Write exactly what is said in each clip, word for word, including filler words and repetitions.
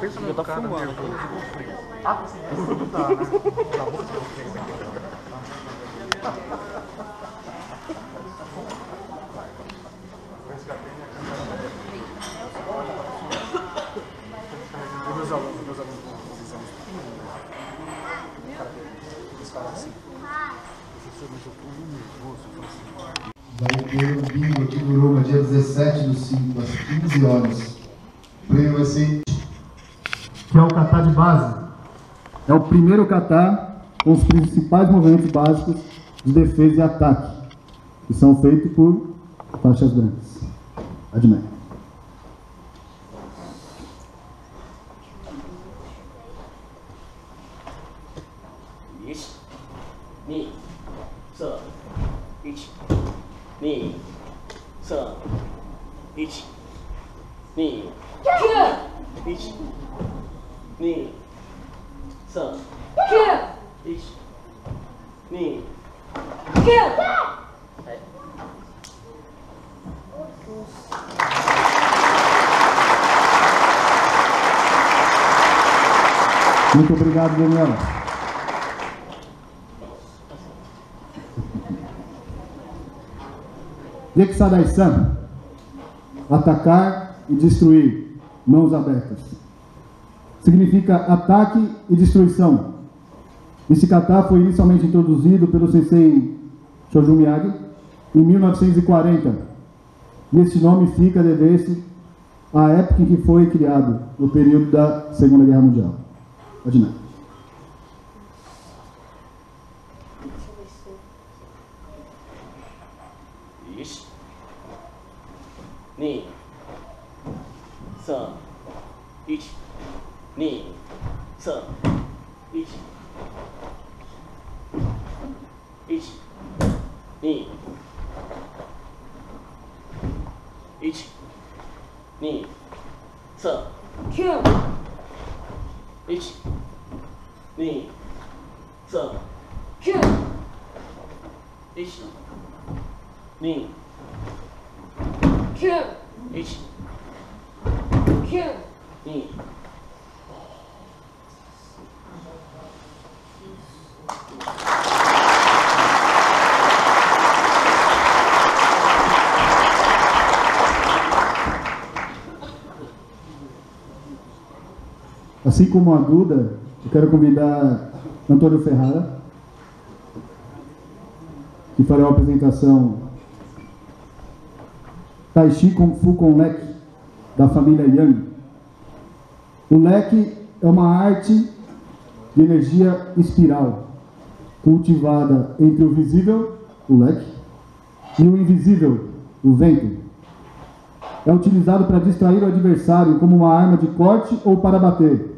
Pensa no cara fumando. Meu, ah, não dá, né? Tá bom, meus alunos, meus alunos, eles falam assim, professor, mas eu tô nervoso. Daí o primeiro domingo aqui no Uruma, dia dezessete do cinco, às quinze horas. O prêmio vai ser... que é o kata de base. É o primeiro kata com os principais movimentos básicos de defesa e ataque, que são feitos por faixas brancas. Admira. Muito obrigado, Daniela. Dexadai-san. Atacar e destruir. Mãos abertas. Significa ataque e destruição. Esse kata foi inicialmente introduzido pelo sensei Chojun Miyagi em mil novecentos e quarenta. E esse nome fica a dever-se à época em que foi criado, no período da Segunda Guerra Mundial. Adina. Isso. Ni. San. Ichi. Ni. San. Ichi. Ichi. Ni. Ichi. Ni. San. Kyu. Ichi. Ni, san, kyu, ichi, ni, kyu, ichi, kyu, ni. Assim como a Duda, eu quero convidar Antônio Ferrara, que fará uma apresentação Tai Chi Kung Fu com Leque, da família Yang. O leque é uma arte de energia espiral, cultivada entre o visível, o leque, e o invisível, o vento. É utilizado para distrair o adversário como uma arma de corte ou para bater.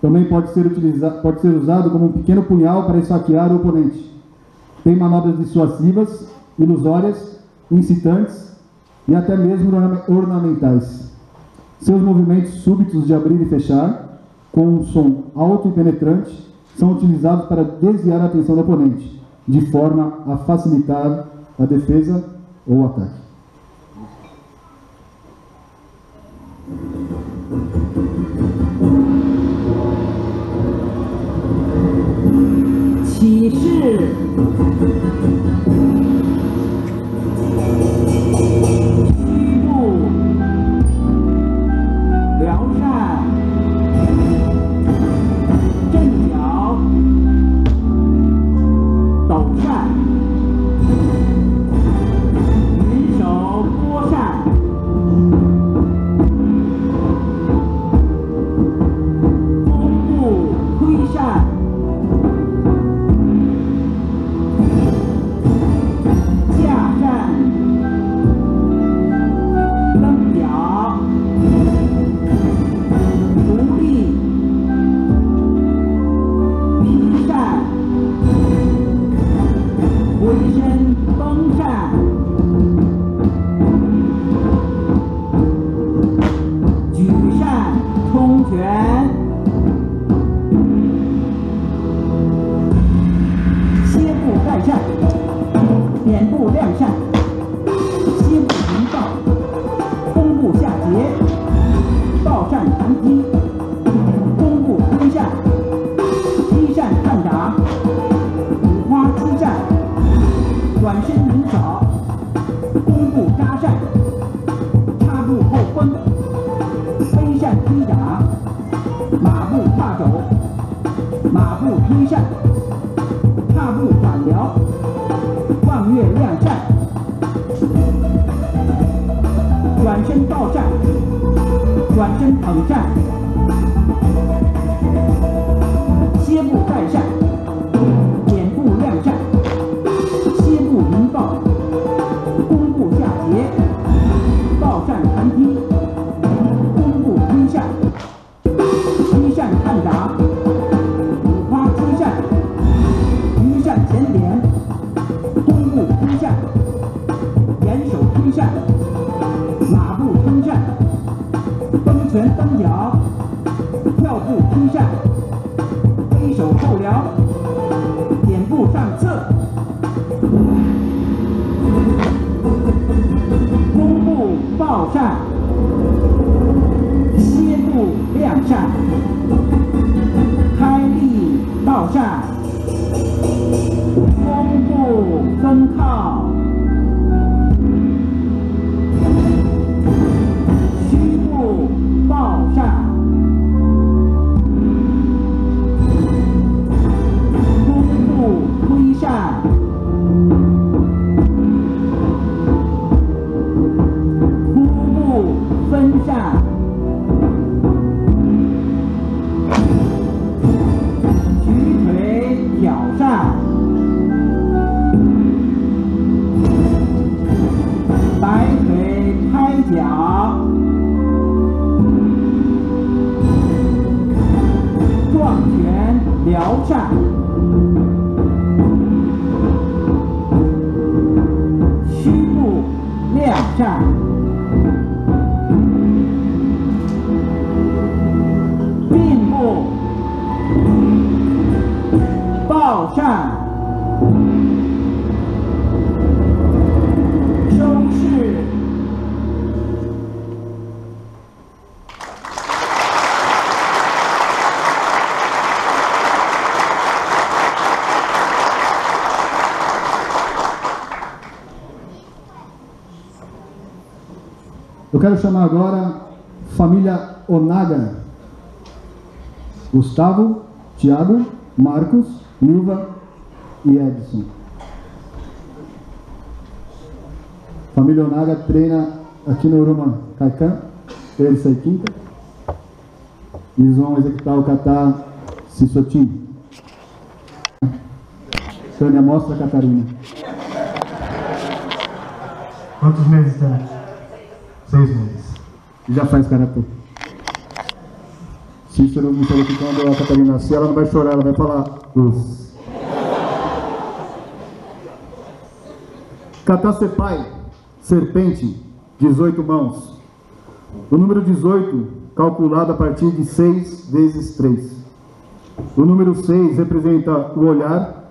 Também pode ser, utilizado, pode ser usado como um pequeno punhal para esfaquear o oponente. Tem manobras dissuasivas, ilusórias, incitantes e até mesmo ornamentais. Seus movimentos súbitos de abrir e fechar, com um som alto e penetrante, são utilizados para desviar a atenção do oponente, de forma a facilitar a defesa ou o ataque. Thank you. Eu quero chamar agora família Onaga. Gustavo, Tiago, Marcos, Nilva e Edson. Família Onaga treina aqui no Uruma Kaikan, terça e quinta. Eles vão executar o kata Sisotin. Sônia mostra a Catarina. Quantos meses tem? Seis meses. E já faz karatê. Cícero me falou que quando a Catarina nascer, ela não vai chorar, ela vai falar luz. Katasepai, serpente, dezoito mãos. O número dezoito, calculado a partir de seis vezes três. O número seis representa o olhar,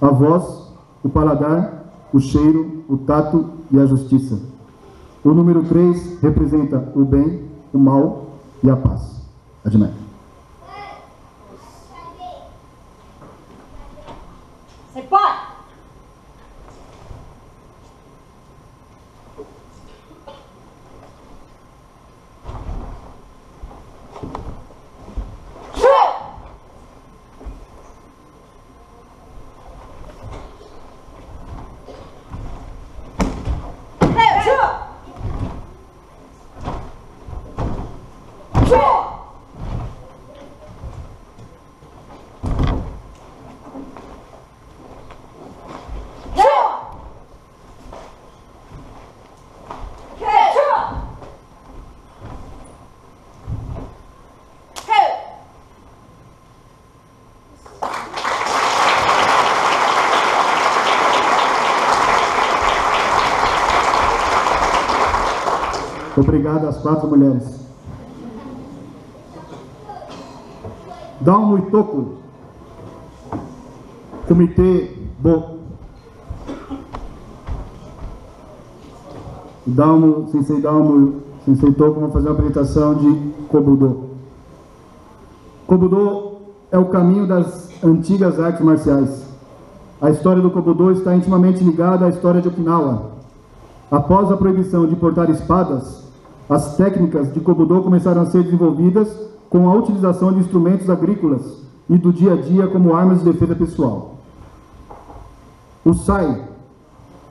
a voz, o paladar, o cheiro, o tato e a justiça. O número três representa o bem, o mal e a paz. Admira. Você pode? Obrigado às quatro mulheres. Dá um Itoku. Comitê Bo. Dalmo, Sensei Dalmo, Sensei Toku vão fazer uma apresentação de Kobudo. Kobudo é o caminho das antigas artes marciais. A história do Kobudo está intimamente ligada à história de Okinawa. Após a proibição de portar espadas, As técnicas de Kobudo começaram a ser desenvolvidas com a utilização de instrumentos agrícolas e do dia a dia como armas de defesa pessoal. O sai,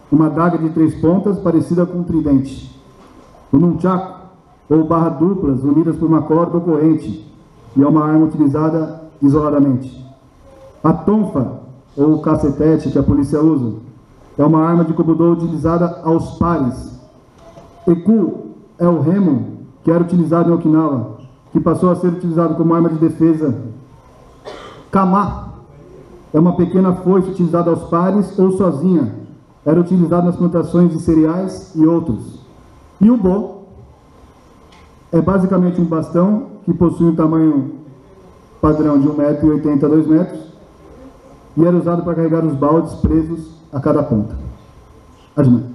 uma adaga de três pontas parecida com um tridente. O nunchaku, ou barra duplas unidas por uma corda ou corrente, e é uma arma utilizada isoladamente. A tonfa, ou cacetete, que a polícia usa, é uma arma de Kobudo utilizada aos pares. Eku é o remo, que era utilizado em Okinawa, que passou a ser utilizado como arma de defesa. Kama é uma pequena foice utilizada aos pares ou sozinha. Era utilizada nas plantações de cereais e outros. E o bo é basicamente um bastão que possui um tamanho padrão de um metro e oitenta a dois metros e era usado para carregar os baldes presos a cada ponta. Admira.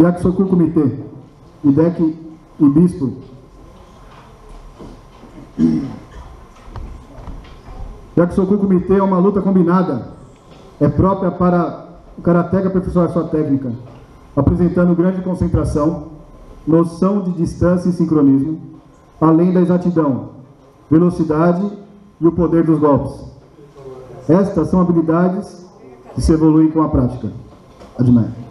Yakisoku Comitê, Hideki e Bispo. Yakisoku Comitê é uma luta combinada, é própria para o karateka aperfeiçoar sua técnica, apresentando grande concentração, noção de distância e sincronismo, além da exatidão, velocidade e o poder dos golpes. Estas são habilidades que se evoluem com a prática. Admira.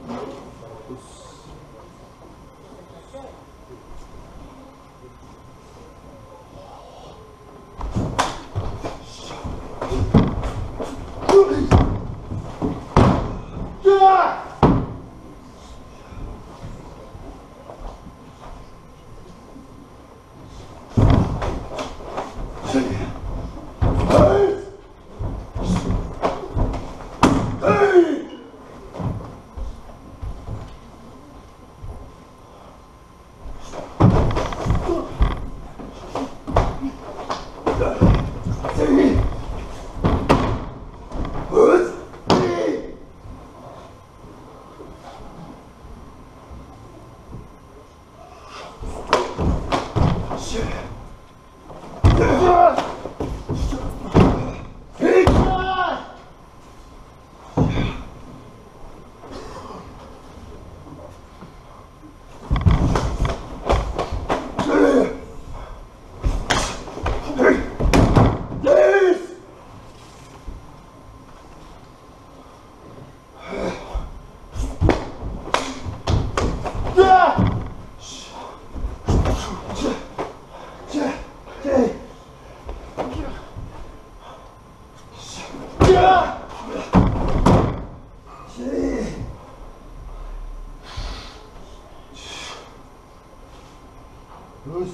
Cruz.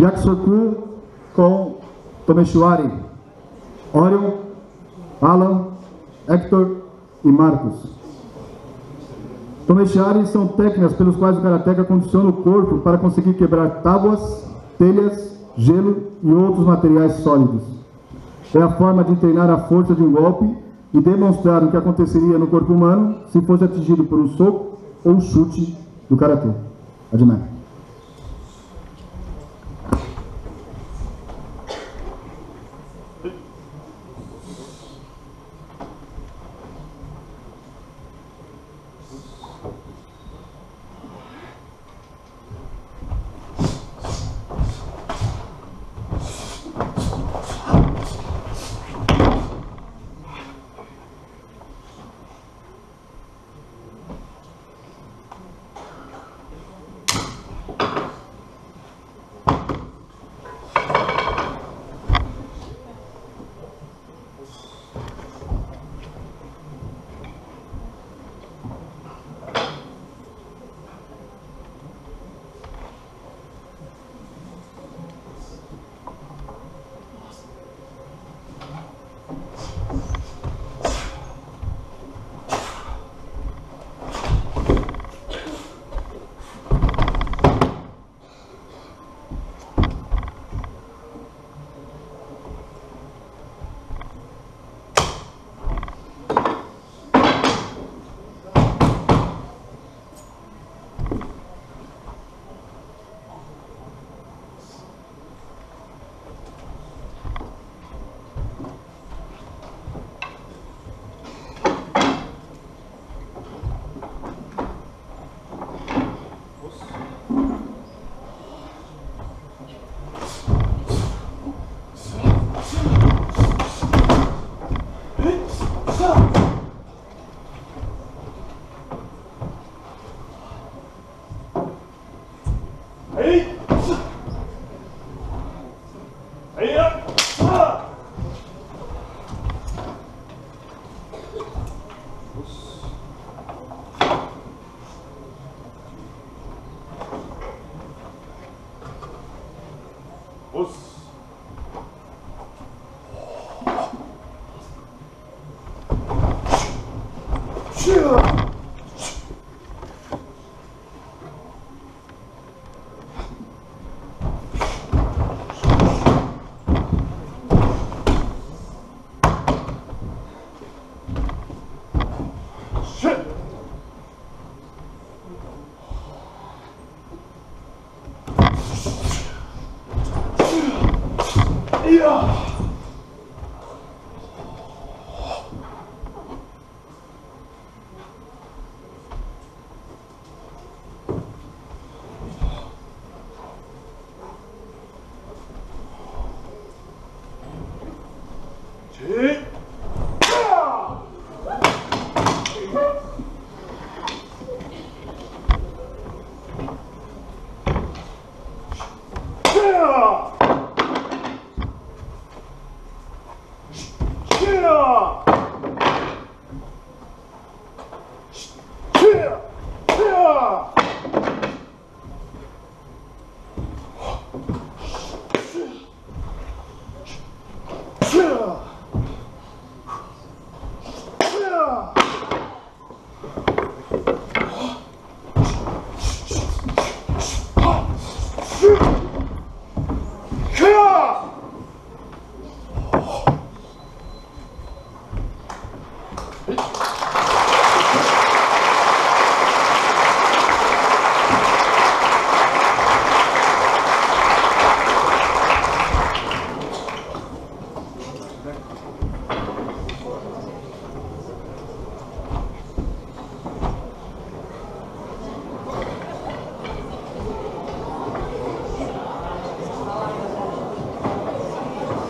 Yakusoku com Tomeshuari, Orion, Alan, Hector e Marcos. Tomeshuari são técnicas pelas quais o karateka condiciona o corpo para conseguir quebrar tábuas, telhas, gelo e outros materiais sólidos. É a forma de treinar a força de um golpe e demonstrar o que aconteceria no corpo humano se fosse atingido por um soco ou chute do karatê. Admira.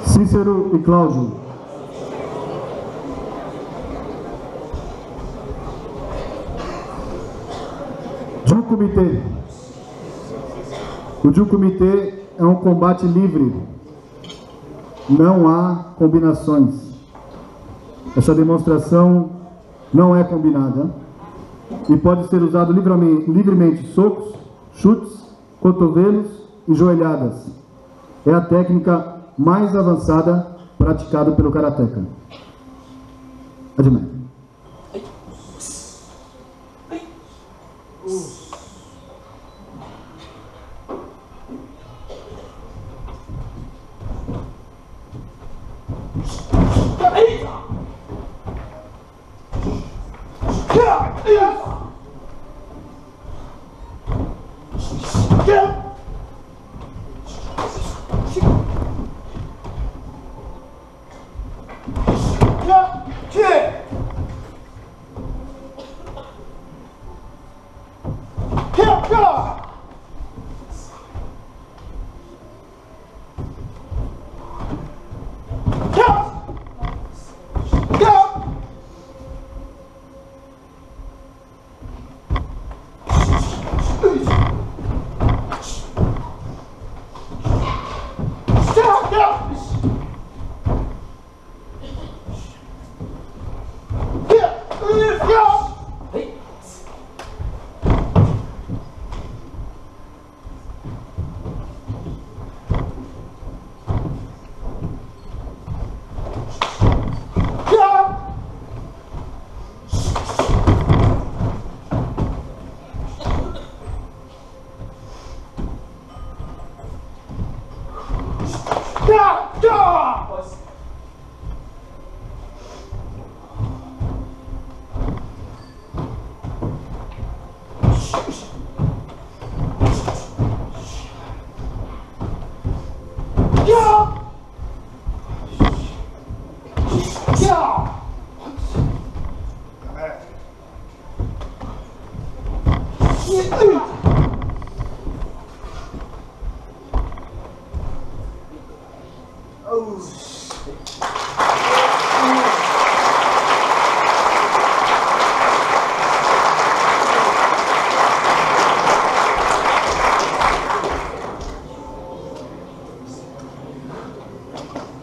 Cícero e Cláudio. De um comitê. O Jukumite é um combate livre. Não há combinações. Essa demonstração não é combinada e pode ser usado livremente, livremente socos, chutes, cotovelos e joelhadas. É a técnica mais avançada praticada pelo karateka. Admira.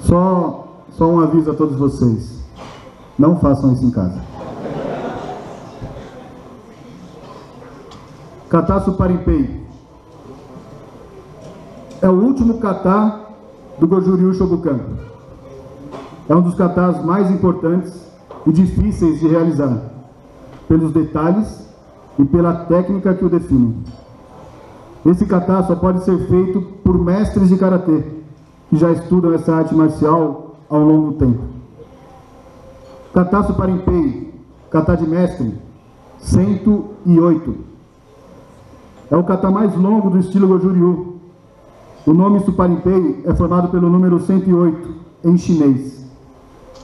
Só, só um aviso a todos vocês, não façam isso em casa. Kata Suparinpei é o último kata do Gōjū-ryū Shobukan. É um dos katas mais importantes e difíceis de realizar, pelos detalhes e pela técnica que o define. Esse kata só pode ser feito por mestres de karatê, que já estudam essa arte marcial ao longo do tempo. Kata Suparinpei, kata de mestre, cento e oito. É o kata mais longo do estilo Gōjū-ryū. O nome Suparinpei é formado pelo número cento e oito, em chinês,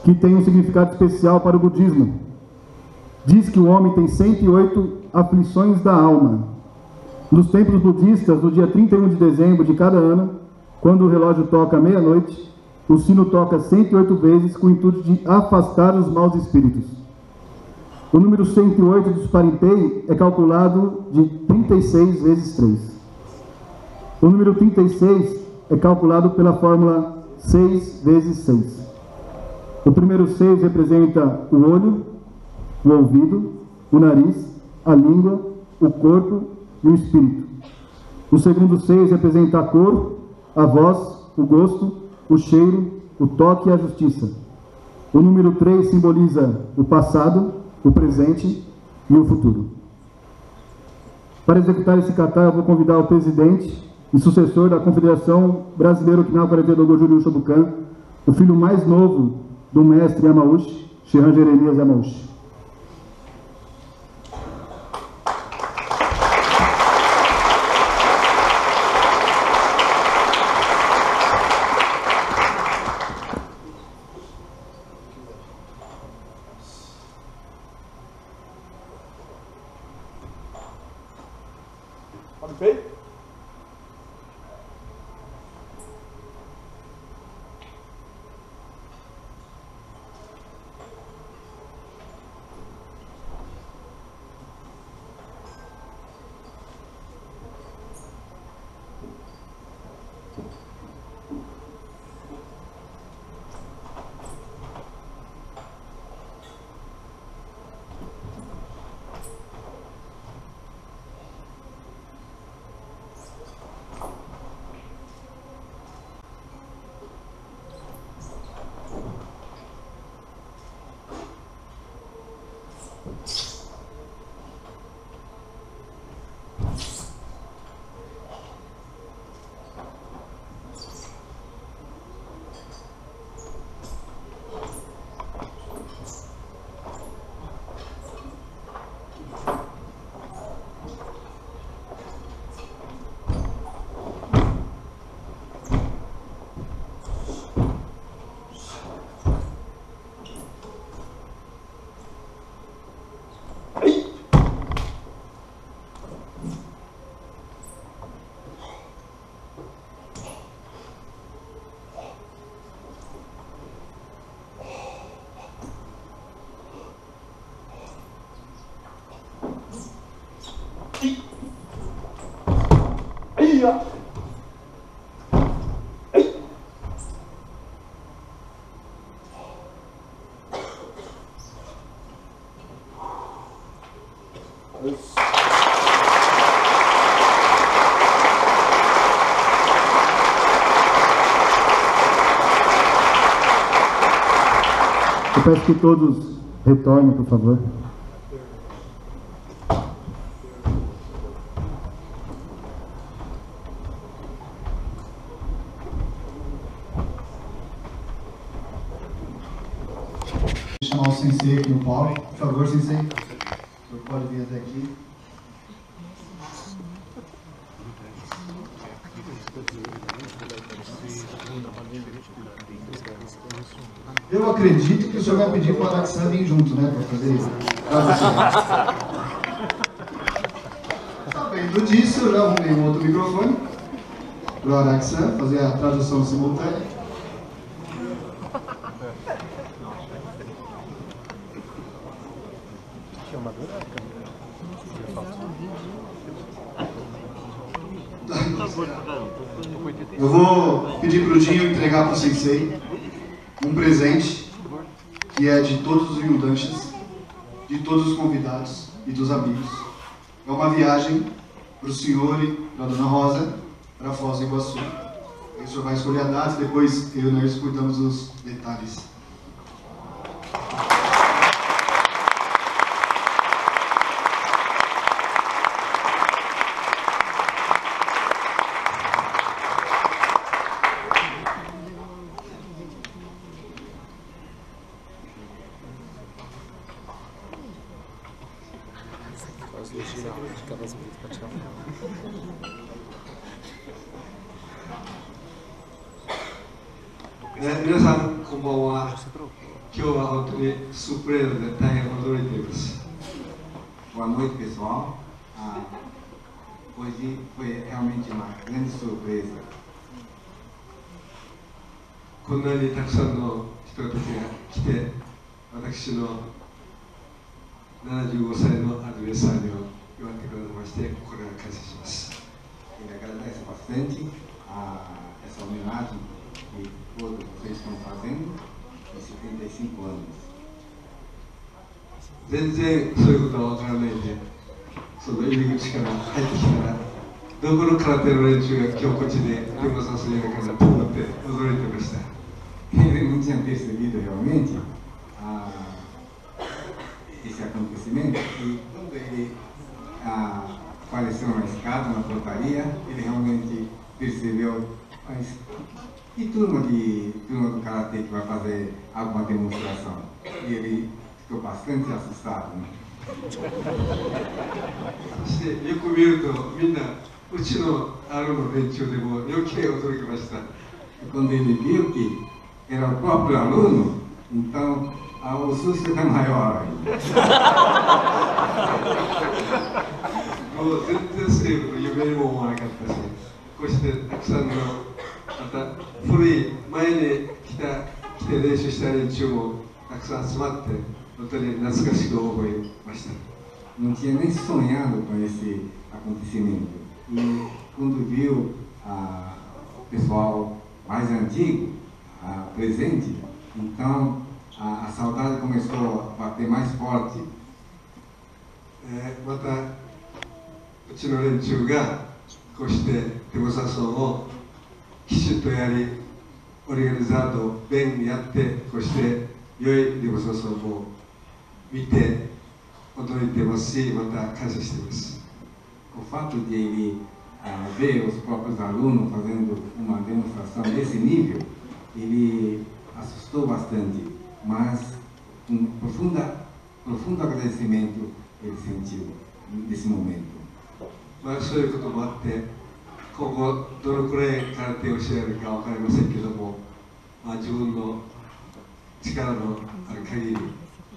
que tem um significado especial para o budismo. Diz que o homem tem cento e oito aflições da alma. Nos templos budistas, no dia trinta e um de dezembro de cada ano, quando o relógio toca meia-noite, o sino toca cento e oito vezes com o intuito de afastar os maus espíritos. O número cento e oito do Suparinpei é calculado de trinta e seis vezes três. O número trinta e seis é calculado pela fórmula seis vezes seis. O primeiro seis representa o olho, o ouvido, o nariz, a língua, o corpo e o espírito. O segundo seis representa a cor, a voz, o gosto, o cheiro, o toque e a justiça. O número três simboliza o passado, o presente e o futuro. Para executar esse kata, eu vou convidar o presidente e sucessor da Confederação Brasileira Okinawa Karatê do Gōjū-ryū Shobukan, o filho mais novo do mestre Yamauchi, Shihan Jeremias Yamauchi. Eu peço que todos retornem, por favor. Vou chamar o sensei aqui no palco. Por favor, sensei. O senhor pode vir até aqui. Eu acredito que o senhor vai pedir para o Araxan vir junto, né? Para fazer isso. Sabendo disso, eu já arrumei um outro microfone para o Araxan fazer a tradução simultânea. Eu vou pedir para o Dinho entregar para o sensei um presente que é de todos os Ryudanshians, de todos os convidados e dos amigos. É uma viagem para o senhor e para a dona Rosa, para Foz do Iguaçu. O senhor vai escolher a data, depois eu e nós escutamos os detalhes. Boa noite, pessoal. Ah, hoje foi realmente uma grande surpresa. Quando ele está chamando os pessoas para que eu setenta e cinco anos no aniversário, eu até quero mais ter com a casa. E agradeço bastante a essa homenagem que todos vocês estão fazendo em setenta e cinco anos. 全然そういうことは分からないんで、その入り口から入ってきたら、どこの空手の連中が今日こっちで連絡させるかなと思って驚いてました。Realmente, ah, esse acontecimento, e quando ele ah, apareceu na escada, na portaria, ele realmente percebeu, mas que turma de turma do karatê que vai fazer alguma demonstração? E ele ficou bastante assustado, né? E quando ele viu que era o próprio aluno, então o susto era maior ainda. Não tinha nem sonhado com esse acontecimento. E quando viu ah, o pessoal mais antigo ah, presente, então ah, a saudade começou a bater mais forte. É, mata, o Tinorenchu ga, coste, demonstração o Kishito yari, organizado, bem yatte, coste, yoi, demonstração o. O fato de ele ah, ver os próprios alunos fazendo uma demonstração desse nível, ele assustou bastante, mas um profunda, profundo agradecimento ele sentiu nesse momento. Mas isso é o que eu acho que eu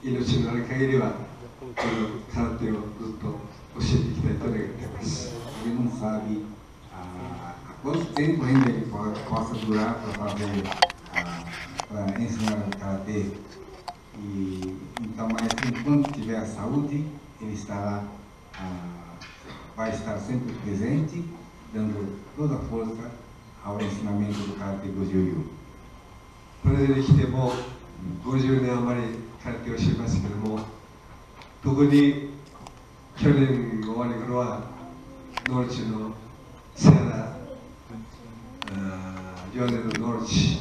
命のある限りは、空手をずっと教えていきたいと願っています。Ele não sabe há quanto tempo ainda ele possa durar para fazer, para ensinar o karatê. E então, mas enquanto tiver a saúde, ele estará, vai estar sempre presente, dando toda a força ao ensinamento do karatê Gōjū-ryū. Quando ele estiver bom, Gōjū-ryū 関係をしますけども、特に去年終わり頃はノルチのセラ両年のノルチ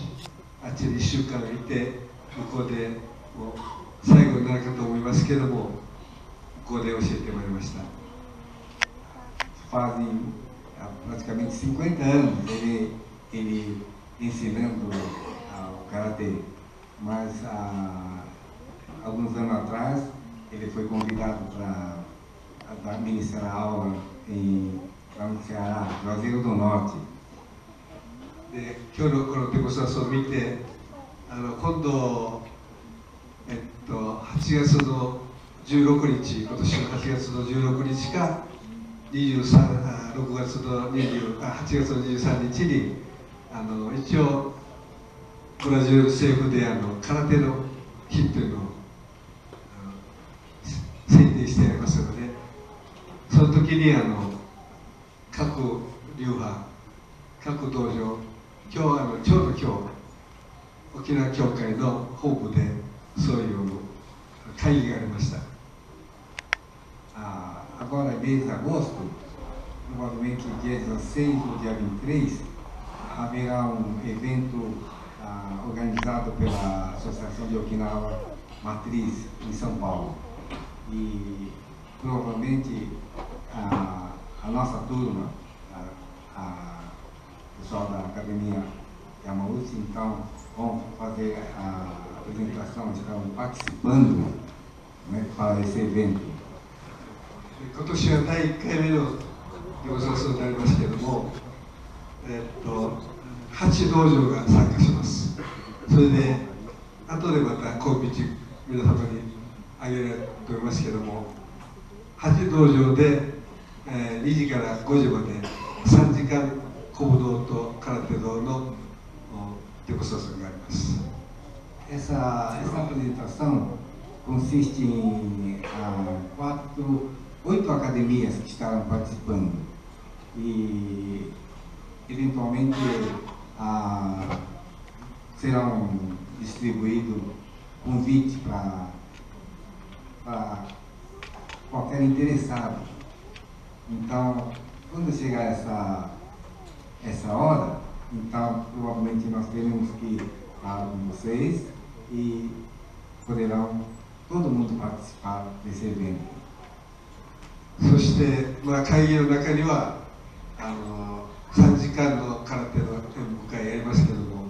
あっちにいっしゅうかんいて向こうでを最後になるかと思いますけれども、ここで教えてもらいました。Fazem praticamente cinquenta anos ele, ele ensinando o karatê, mas há alguns anos atrás ele foi convidado para ministrar a aula em, lá no Ceará, Juazeiro do Norte. で今日のこのペコスタスを見て、あの今度、えっと、はちがつのじゅうろくにち、今年のはちがつのじゅうろくにちかはちがつのにじゅうさんにちにあの一応ブラジル政府であの空手の日というのを宣言してありますので、その時にあの各流派、各道場、今日はちょうど今日沖縄協会の本部でそういう会議がありました。ああ、agora mês de agosto, provavelmente dia dezesseis ou dia vinte e três, haverá um evento ah, organizado pela Associação de Okinawa Matriz em São Paulo. E provavelmente ah, a nossa turma, a, a pessoal da Academia Yamauchi, então vão fazer a apresentação, estão participando, né, para esse evento. Essa, essa apresentação consiste em ah, quatro, oito academias que estarão participando e eventualmente ah, serão distribuídos convites para qualquer interessado. Então, quando chegar essa essa hora, então provavelmente nós teremos que falar com vocês e poderão todo mundo participar desse evento. そして、まあ、会議の中にはあのさんじかんの空手の演武会やりますけども、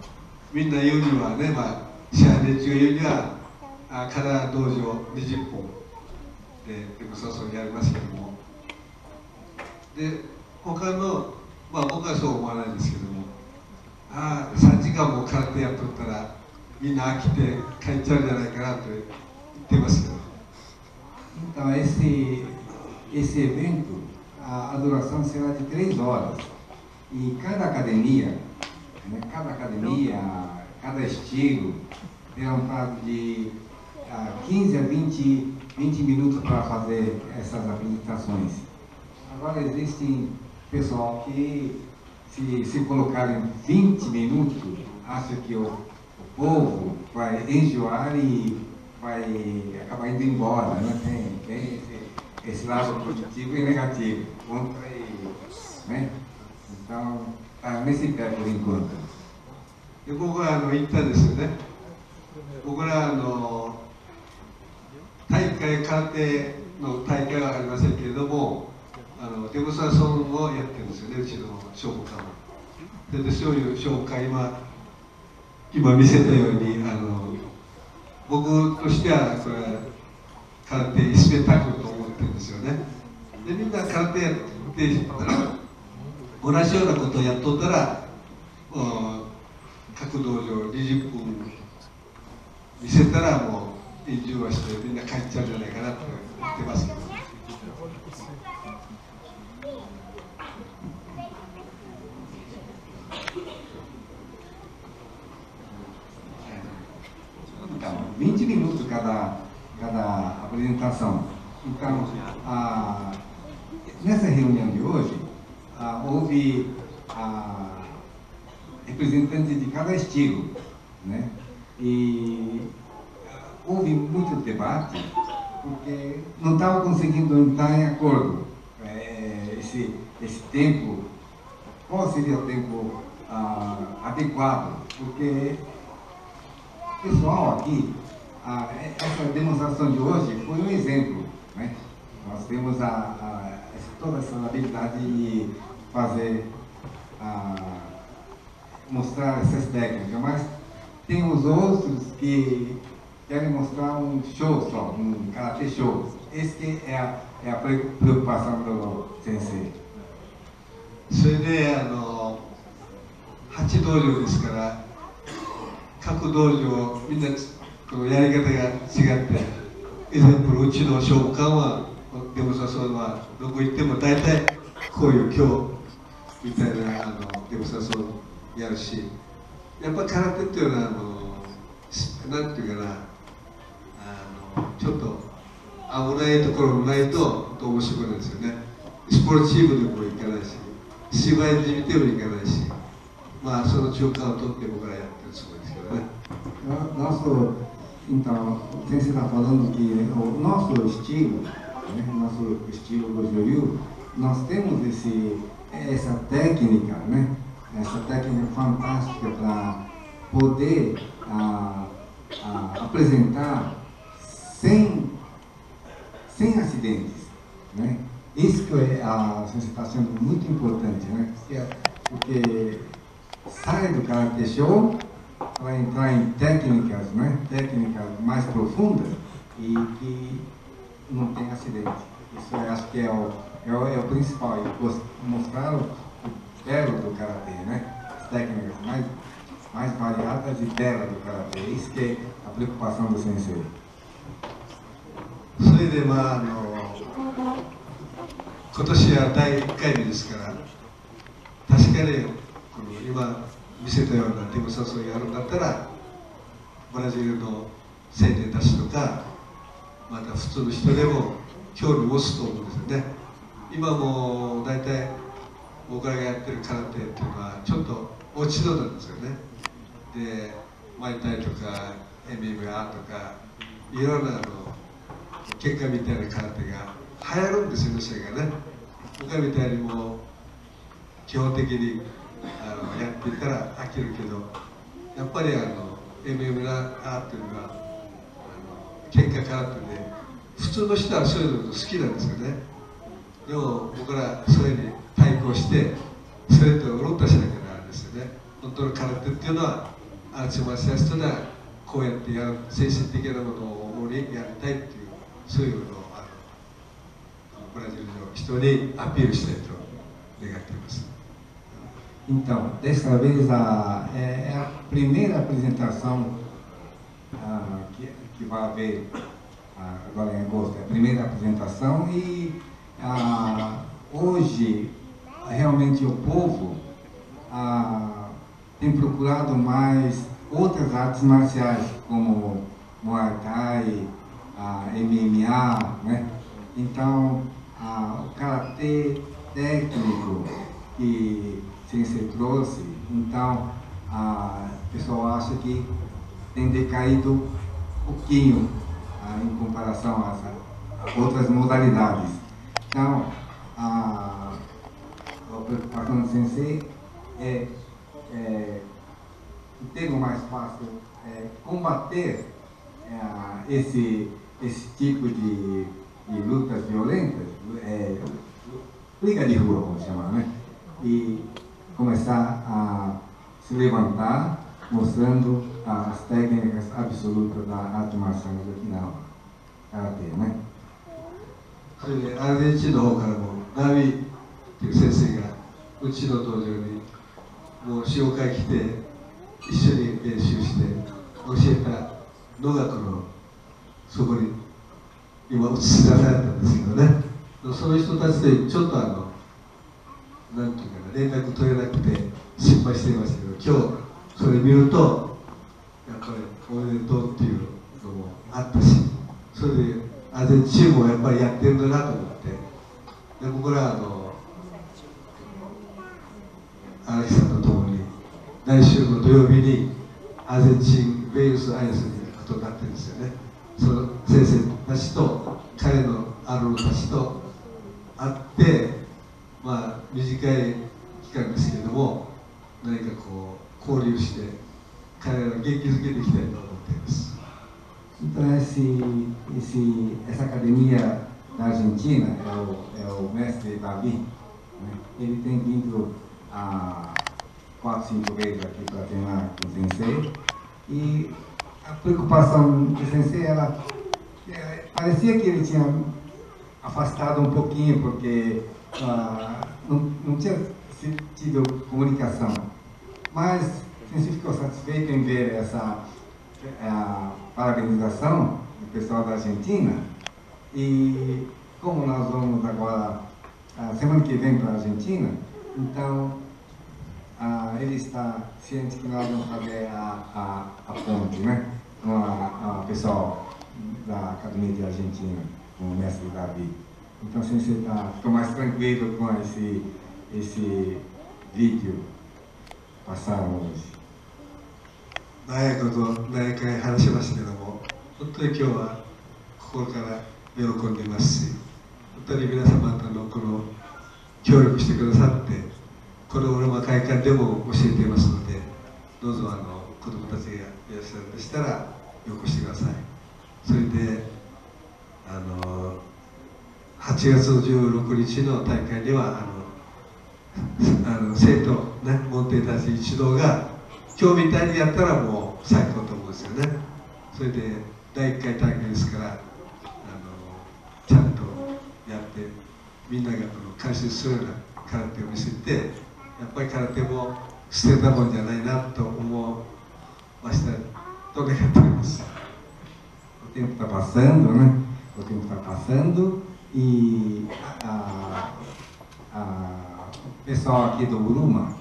みんな言うにはね、まあ支配人中言うにはあから道場にじゅっぽんでペコソソやりますけども、で他のまあ僕はそう思わないんですけども、ああさんじかんも空手やっとったらみんな飽きて帰っちゃうんじゃないかなと言ってますけど。Então esse esse evento a duração será de três horas e cada academia, né, cada academia, cada estilo terá um prazo de quinze a vinte minutos para fazer essas apresentações. Agora existem pessoal que se, se colocarem vinte minutos, acha que o, o povo vai enjoar e vai acabar indo embora, né? Tem, tem esse, esse lado positivo e negativo, contra e, né? Então, está nesse pé por enquanto. Eu vou lá no interesse, né? Vou lá no Taikai Karate, no Taikai wa arimasen keredomo, あのデブサーソンをやってるんですよね、うちの商法家も。で、そういう商法家、今、今見せたように、あの僕としては、これ、空手、いすべたくと思ってるんですよね。で、みんな空手やって、同じようなことをやっとったら、各道場にじゅっぷん見せたら、もう、遠慮はして、みんな帰っちゃうんじゃないかなと言ってますけど。vinte minutos cada, cada apresentação. Então, a, nessa reunião de hoje, a, houve a, representantes de cada estilo, né? E a, houve muito debate, porque não estava conseguindo entrar em acordo é, esse, esse tempo, qual seria o tempo a, adequado, porque o pessoal aqui a, essa demonstração de hoje foi um exemplo, né? Nós temos a, a, toda essa habilidade de fazer, a, mostrar essas técnicas, mas tem os outros que querem mostrar um show só, um karate show. Esse que é a, é a preocupação do sensei. それであの八道場ですから各道場みんなこのやり方が違って以前このうちの召喚はデモサソンはどこ行っても大体こういう今日みたいなあのデモサソンやるしやっぱ空手っていうのはあのなんていうかなあのちょっと危ないところもないと面白くないですよねスポーツチームでも行かないし 芝居で見てもいかないし、まあその中間を取って僕らやってるつもりですけどね。Nosso então você está falando que o nosso estilo, né, nosso estilo Gōjū-ryū, nós temos esse essa técnica, né, essa técnica fantástica para poder a, a, apresentar sem sem acidentes, né? Isso que é a sensação muito importante, né? Porque sai do karate show para entrar em técnicas, né? Técnicas mais profundas e que não tem acidente. Isso eu acho que é o, é o principal. E mostrar o belo do karate, né? As técnicas mais, mais variadas e belas do karate. Isso que é a preocupação do sensei. Sou de mano. 今年はだいいっかいめですから確かにこの今見せたようなデモサソンをやるんだったらブラジルの青年たちとかまた普通の人でも興味を持つと思うんですよね今も大体僕らがやってる空手っていうのはちょっと落ち度なんですよねでマイタイとか エムエムエー とかいろんなあの喧嘩みたいな空手が 流行るんですよ、それがね。僕みたいにも基本的にあのやっていたら飽きるけど、やっぱりあの エムエムエー っていうのは喧嘩空手で普通の人はそういうの好きなんですよね。でも僕らそれに対抗してそれと論破しなきゃならないですよね。本当の空手っていうのはアーチマーシャスというのはこうやってやる精神的なものを主にやりたいっていうそういうのを Então, desta vez a, é a primeira apresentação ah, que, que vai haver ah, agora em agosto. É a primeira apresentação e ah, hoje realmente o povo ah, tem procurado mais outras artes marciais como Muay Thai, ah, M M A, né? Então, Ah, o karatê técnico que o sensei trouxe, então ah, o pessoal acha que tem decaído um pouquinho ah, em comparação às outras modalidades. Então, ah, a preocupação do sensei é, é o termo mais fácil é combater é, esse, esse tipo de de lutas violentas, é, briga de rua, vamos chamar, né? E começar a se levantar, mostrando as técnicas absolutas da arte marcial do Okinawa, karatê, né? A Argentina, o Davi, que o sensei, o Chino Dojo, o Shiokai Kite, o Shiokai Kite, o Shiokai Kite, o Shiokai Kite, 今映し出されたんですけどねその人たちでちょっとあの何て言うかな連絡取れなくて心配していましたけど今日それ見るとやっぱりおめでとうっていうのもあったしそれでアゼンチームもやっぱりやってるんだなと思ってで僕らあの荒木さんと共に来週の土曜日にアゼンチンウェールスアイスに行くことになってるんですよね その先生たちと彼のアルロたちと会ってまあ短い期間ですけれども何かこう交流して彼らを元気づけていきたいと思っています。Então, esse, esse, essa academia na Argentina, é o, é o mestre Davi, né? Ele tem vindo há quatro, cinco vezes aqui para treinar com o sensei, e a preocupação do sensei, ela, ela, parecia que ele tinha afastado um pouquinho, porque uh, não, não tinha tido comunicação, mas o sensei ficou satisfeito em ver essa uh, parabenização do pessoal da Argentina. E como nós vamos agora, a semana que vem, para a Argentina, então uh, ele está ciente que nós vamos fazer a, a, a ponte, né, com o pessoal da Academia de Argentina, com o mestre Davi. Então, assim, você tá, ficou mais tranquilo com esse, esse vídeo passaram hoje. 喜んでいますし、本当に皆様方のこの協力してくださって、このオナガ会館でも教えていますので、どうぞあの子どもたちがいらっしゃるとしたらよこしてください。それであのはちがつじゅうろくにちの大会ではあのあの生徒ね門弟たち一同が今日みたいにやったらもう最高と思うんですよね。それでだいいっかい大会ですから。 みんなが監修するような空手を見せて、やっぱり空手も捨てたもんじゃないなと思わせたと願っております。O tempo está passando, né? O tempo está passando e a, a, o pessoal aqui do Uruma,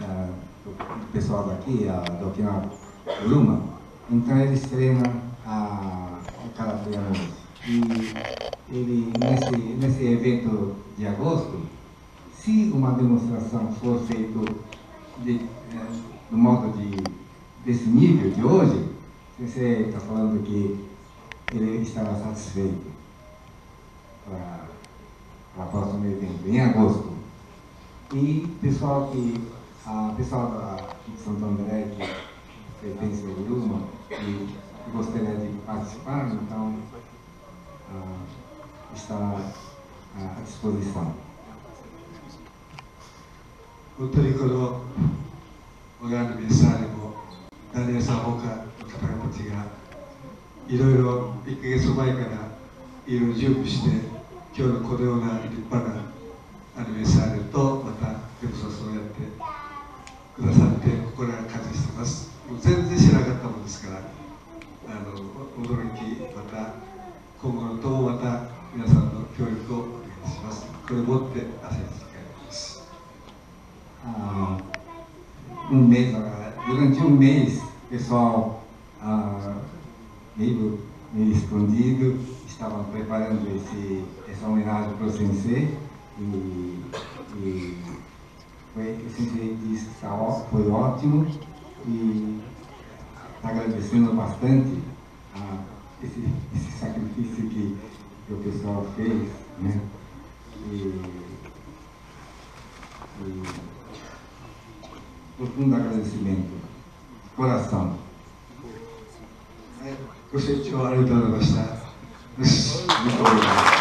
a, o pessoal daqui, a, do Okinawa Uruma, então eles treinam a, a karate hoje. E ele, nesse, nesse evento de agosto, se uma demonstração for feita de, do modo de, desse nível de hoje, você está falando que ele estava satisfeito para o próximo evento, em agosto. E o pessoal, pessoal da Santo André, que pertence ao Uruma, que gostaria de participar, então... Uh, está uh, à disposição. 本当にこの小川の皆さんにも何屋さんほかの方々たちがいろいろいっかげつまえからいろいろ準備して今日のこのような立派なアニメサールとまたデモサスをやってくださって心が感謝しています。全然知らなかったものですからあの驚きまた 今後のともまた皆さんの協力をお願いします。これを持って汗に使います。Ah, um mês, durante um mês, pessoal, ah, meio, meio escondido, estavam preparando esse, essa homenagem para o sensei e, e foi, o sensei disse que foi ótimo e está agradecendo bastante a Esse, esse sacrifício que o pessoal fez, né? E, e profundo agradecimento, de coração. Muito obrigado.